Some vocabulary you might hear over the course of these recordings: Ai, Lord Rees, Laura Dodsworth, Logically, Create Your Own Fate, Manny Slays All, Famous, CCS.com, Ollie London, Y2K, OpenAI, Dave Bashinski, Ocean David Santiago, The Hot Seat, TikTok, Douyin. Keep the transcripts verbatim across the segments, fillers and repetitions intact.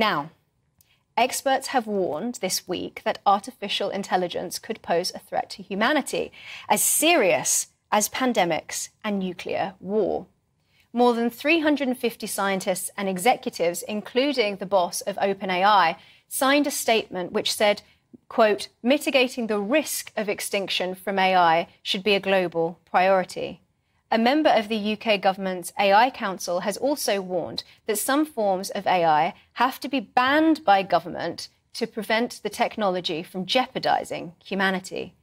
Now, experts have warned this week that artificial intelligence could pose a threat to humanity as serious as pandemics and nuclear war. More than three hundred fifty scientists and executives, including the boss of OpenAI, signed a statement which said, quote, mitigating the risk of extinction from A I should be a global priority. A member of the U K government's A I Council has also warned that some forms of A I have to be banned by government to prevent the technology from jeopardising humanity.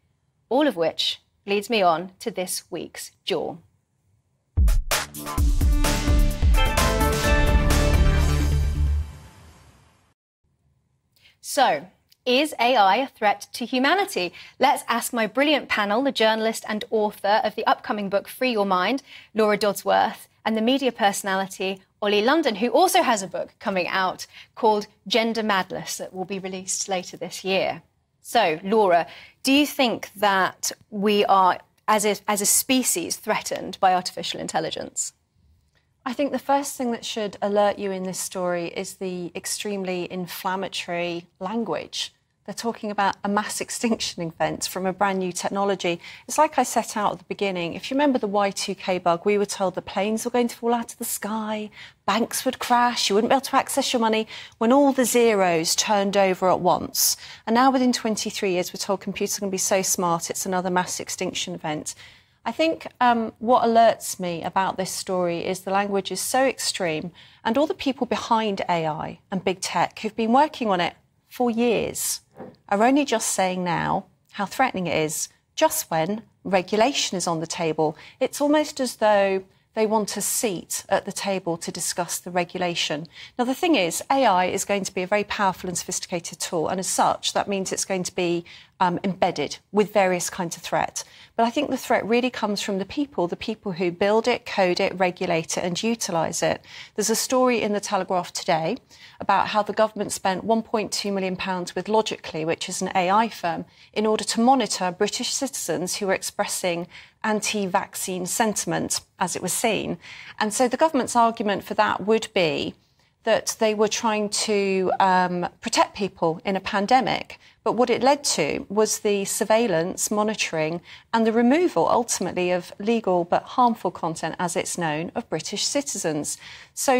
All of which leads me on to this week's Jaw. So, is A I a threat to humanity? Let's ask my brilliant panel, the journalist and author of the upcoming book Free Your Mind, Laura Dodsworth, and the media personality Ollie London, who also has a book coming out called Gender Madness that will be released later this year. So, Laura, do you think that we are, as a, as a species, threatened by artificial intelligence? I think the first thing that should alert you in this story is the extremely inflammatory language. They're talking about a mass extinction event from a brand new technology. It's like I set out at the beginning. If you remember the Y two K bug, we were told the planes were going to fall out of the sky, banks would crash, you wouldn't be able to access your money, when all the zeros turned over at once. And now within twenty-three years, we're told computers are going to be so smart, it's another mass extinction event. I think um, what alerts me about this story is the language is so extreme, and all the people behind A I and big tech who've been working on it for years are only just saying now how threatening it is, just when regulation is on the table. It's almost as though they want a seat at the table to discuss the regulation. Now, the thing is, A I is going to be a very powerful and sophisticated tool, and as such, that means it's going to be Um, embedded with various kinds of threat. But I think the threat really comes from the people, the people who build it, code it, regulate it and utilise it. There's a story in The Telegraph today about how the government spent one point two million pounds with Logically, which is an A I firm, in order to monitor British citizens who were expressing anti-vaccine sentiment, as it was seen. And so the government's argument for that would be that they were trying to um, protect people in a pandemic. But what it led to was the surveillance, monitoring and the removal, ultimately, of legal but harmful content, as it's known, of British citizens. So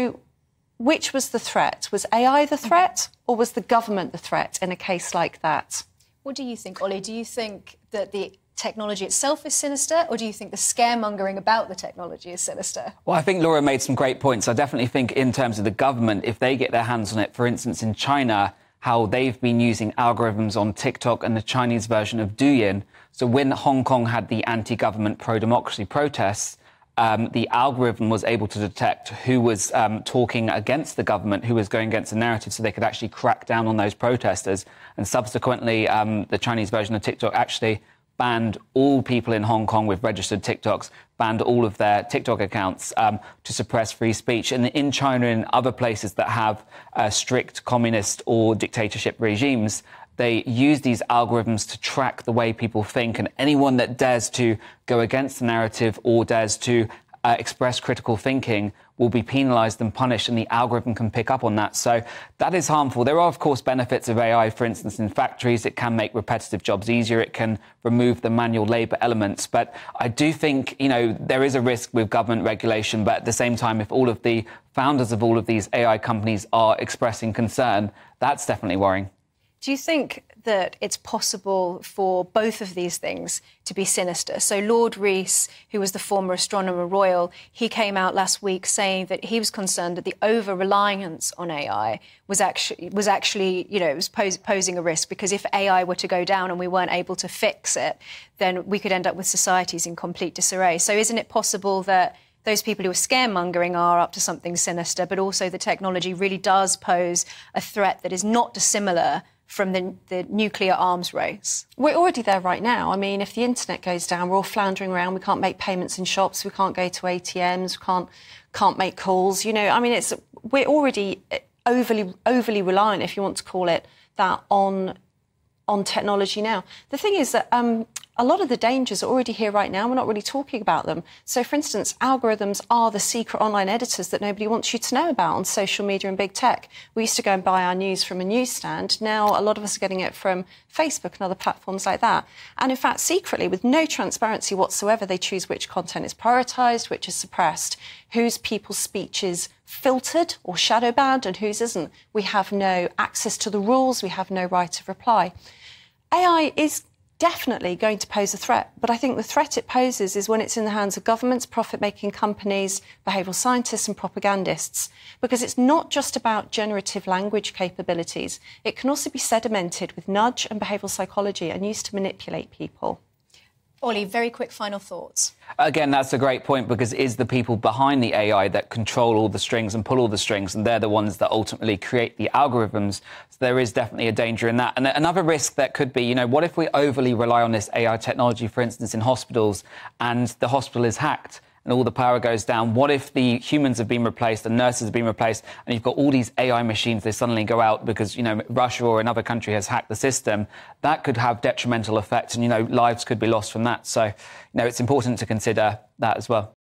which was the threat? Was A I the threat or was the government the threat in a case like that? What do you think, Ollie? Do you think that the technology itself is sinister, or do you think the scaremongering about the technology is sinister? Well, I think Laura made some great points. I definitely think in terms of the government, if they get their hands on it, for instance, in China, how they've been using algorithms on TikTok and the Chinese version of Douyin. So when Hong Kong had the anti-government pro-democracy protests, um, the algorithm was able to detect who was um, talking against the government, who was going against the narrative, so they could actually crack down on those protesters. And subsequently, um, the Chinese version of TikTok actually banned all people in Hong Kong with registered TikToks, banned all of their TikTok accounts um, to suppress free speech. And in China and other places that have uh, strict communist or dictatorship regimes, they use these algorithms to track the way people think. And anyone that dares to go against the narrative or dares to uh, express critical thinking will be penalised and punished, and the algorithm can pick up on that. So that is harmful. There are, of course, benefits of A I. For instance, in factories, it can make repetitive jobs easier. It can remove the manual labour elements. But I do think, you know, there is a risk with government regulation. But at the same time, if all of the founders of all of these A I companies are expressing concern, that's definitely worrying. Do you think that it's possible for both of these things to be sinister? So Lord Rees, who was the former Astronomer Royal, he came out last week saying that he was concerned that the over-reliance on A I was actually, was actually you know, was pos posing a risk, because if A I were to go down and we weren't able to fix it, then we could end up with societies in complete disarray. So isn't it possible that those people who are scaremongering are up to something sinister, but also the technology really does pose a threat that is not dissimilar from the, the nuclear arms race? We're already there right now. I mean, if the internet goes down, we're all floundering around. We can't make payments in shops. We can't go to A T Ms. We can't can't make calls. You know, I mean, it's we're already overly overly reliant, if you want to call it that, on on technology now. The thing is that um, a lot of the dangers are already here right now. We're not really talking about them. So, for instance, algorithms are the secret online editors that nobody wants you to know about on social media and big tech. We used to go and buy our news from a newsstand. Now, a lot of us are getting it from Facebook and other platforms like that. And, in fact, secretly, with no transparency whatsoever, they choose which content is prioritised, which is suppressed, whose people's speech is filtered or shadow banned and whose isn't. We have no access to the rules. We have no right of reply. A I is definitely going to pose a threat, but I think the threat it poses is when it's in the hands of governments, profit-making companies, behavioural scientists and propagandists, because it's not just about generative language capabilities. It can also be sedimented with nudge and behavioural psychology and used to manipulate people. Ollie, very quick final thoughts. Again, that's a great point, because it's the people behind the A I that control all the strings and pull all the strings, and they're the ones that ultimately create the algorithms. So there is definitely a danger in that. And another risk that could be, you know, what if we overly rely on this A I technology, for instance, in hospitals, and the hospital is hacked and all the power goes down? What if the humans have been replaced, the nurses have been replaced, and you've got all these A I machines, they suddenly go out because, you know, Russia or another country has hacked the system? That could have detrimental effects and, you know, lives could be lost from that. So, you know, it's important to consider that as well.